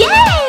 Yay!